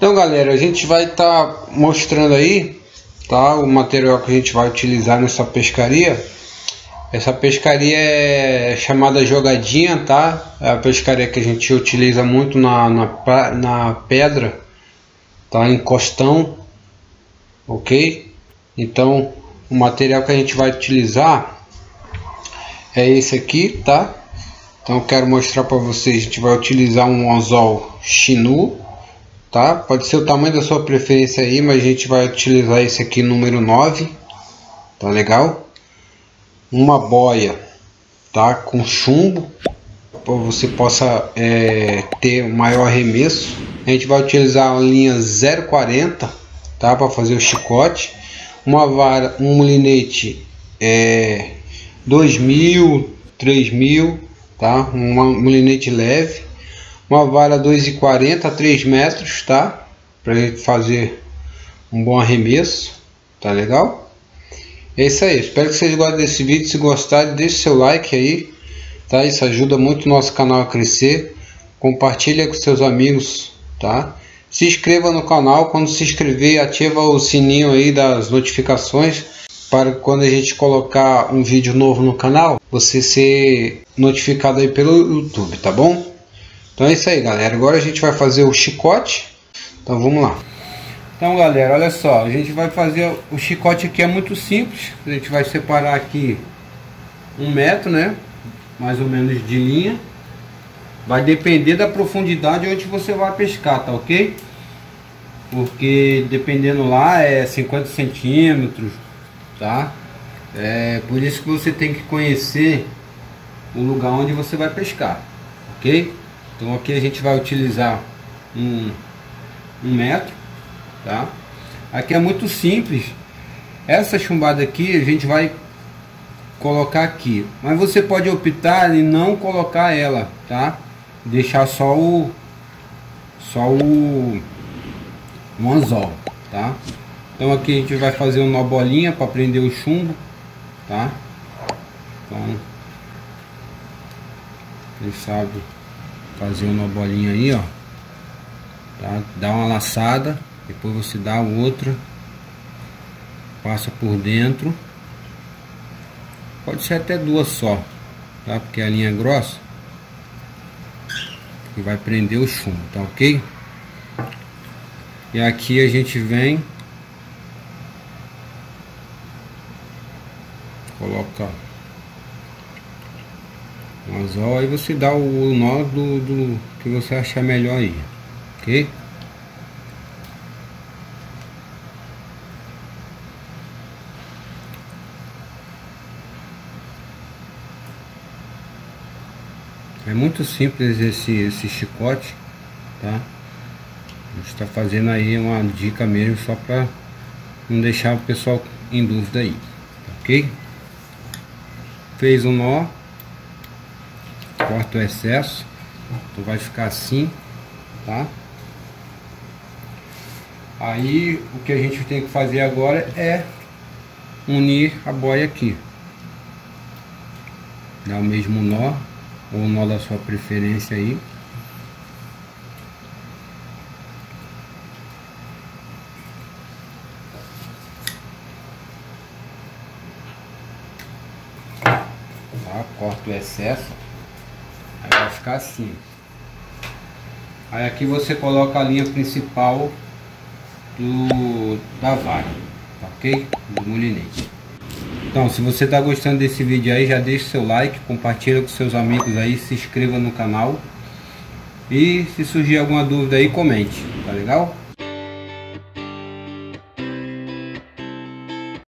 Então, galera, a gente vai estar mostrando aí, tá, o material que a gente vai utilizar nessa pescaria. Essa pescaria é chamada jogadinha, tá? É a pescaria que a gente utiliza muito na pedra, tá? Em costão, ok? Então, o material que a gente vai utilizar é esse aqui, tá? Então, eu quero mostrar para vocês. A gente vai utilizar um anzol Xinu, tá? Pode ser o tamanho da sua preferência aí, mas a gente vai utilizar esse aqui, número 9, tá legal? Uma boia, tá, com chumbo, para você possa ter um maior arremesso. A gente vai utilizar a linha 0,40, tá, para fazer o chicote. Uma vara, um linete 2000, 3000, tá, um linete leve. Uma vara 2,40, 3 metros, tá, para gente fazer um bom arremesso, tá legal? É isso aí, espero que vocês gostem desse vídeo. Se gostarem, deixe seu like aí, tá? Isso ajuda muito o nosso canal a crescer. Compartilha com seus amigos, tá? Se inscreva no canal. Quando se inscrever, ativa o sininho aí das notificações, para que quando a gente colocar um vídeo novo no canal, você ser notificado aí pelo YouTube, tá bom? Então é isso aí, galera. Agora a gente vai fazer o chicote. Então vamos lá. Então, galera, olha só, a gente vai fazer o chicote aqui. É muito simples. A gente vai separar aqui 1 metro, né, mais ou menos, de linha. Vai depender da profundidade onde você vai pescar, tá ok? Porque dependendo lá é 50 centímetros, tá? É por isso que você tem que conhecer o lugar onde você vai pescar, ok? Então aqui a gente vai utilizar um metro. Tá? Aqui é muito simples. Essa chumbada aqui a gente vai colocar aqui, mas você pode optar em não colocar ela, tá? Deixar só o anzol, tá? Então aqui a gente vai fazer uma bolinha para prender o chumbo, tá? Então, quem sabe fazer uma bolinha aí, ó, tá? Dá uma laçada. Depois você dá outra, passa por dentro. Pode ser até duas só, tá? Porque a linha é grossa e vai prender o chumbo, tá ok? E aqui a gente vem, coloca o anzol, aí você dá o nó do que você achar melhor aí, ok? É muito simples esse chicote, tá? A gente está fazendo aí uma dica mesmo, só para não deixar o pessoal em dúvida aí, ok? Fez um nó, corta o excesso, então vai ficar assim, tá? Aí o que a gente tem que fazer agora é unir a boia aqui, dá o mesmo nó, ou o nó da sua preferência aí. Tá, corta o excesso. Aí vai ficar assim. Aí aqui você coloca a linha principal da vara, tá ok? Do mulinete. Então, se você está gostando desse vídeo aí, já deixa seu like, compartilha com seus amigos aí, se inscreva no canal. E se surgir alguma dúvida aí, comente, tá legal?